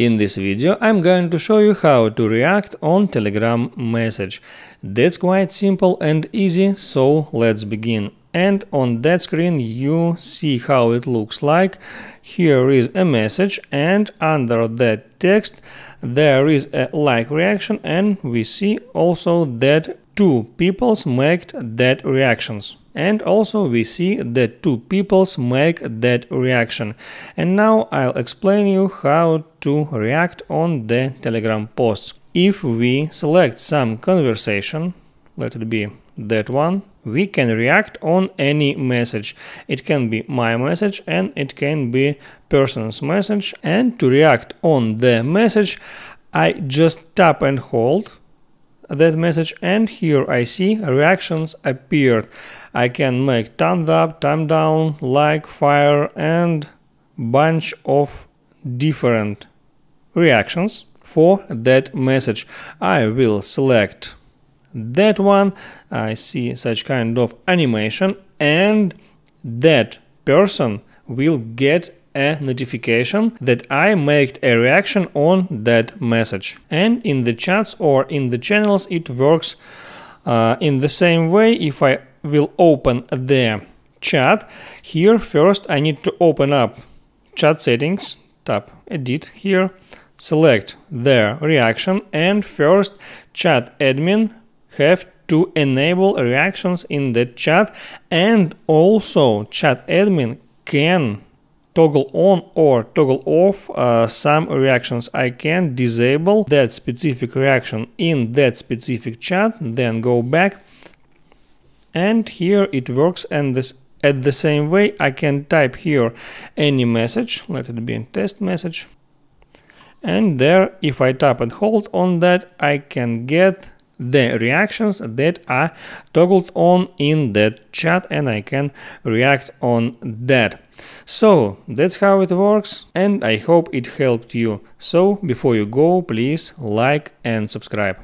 In this video I'm going to show you how to react on Telegram message. That's quite simple and easy, so let's begin. And on that screen you see how it looks like. Here is a message, and under that text there is a like reaction, and we see also that two peoples made that reactions. And also we see that two peoples make that reaction. And now I'll explain you how to react on the Telegram posts. If we select some conversation, let it be that one, we can react on any message. It can be my message and it can be person's message. And to react on the message, I just tap and hold that message, and here I see reactions appeared. I can make thumbs up, thumbs down, like, fire, and bunch of different reactions for that message. I will select that one. I see such kind of animation, and that person will get a notification that I made a reaction on that message. And in the chats or in the channels it works in the same way. If I will open the chat, here first I need to open up chat settings, tap edit here, select the reaction, and first chat admin have to enable reactions in the chat, and also chat admin can toggle on or toggle off some reactions. I can disable that specific reaction in that specific chat, then go back, and here it works. And this at the same way, I can type here any message, let it be a test message, and there if I tap and hold on that, I can get the reactions that are toggled on in that chat, and I can react on that. So that's how it works, and I hope it helped you. So before you go, please like and subscribe.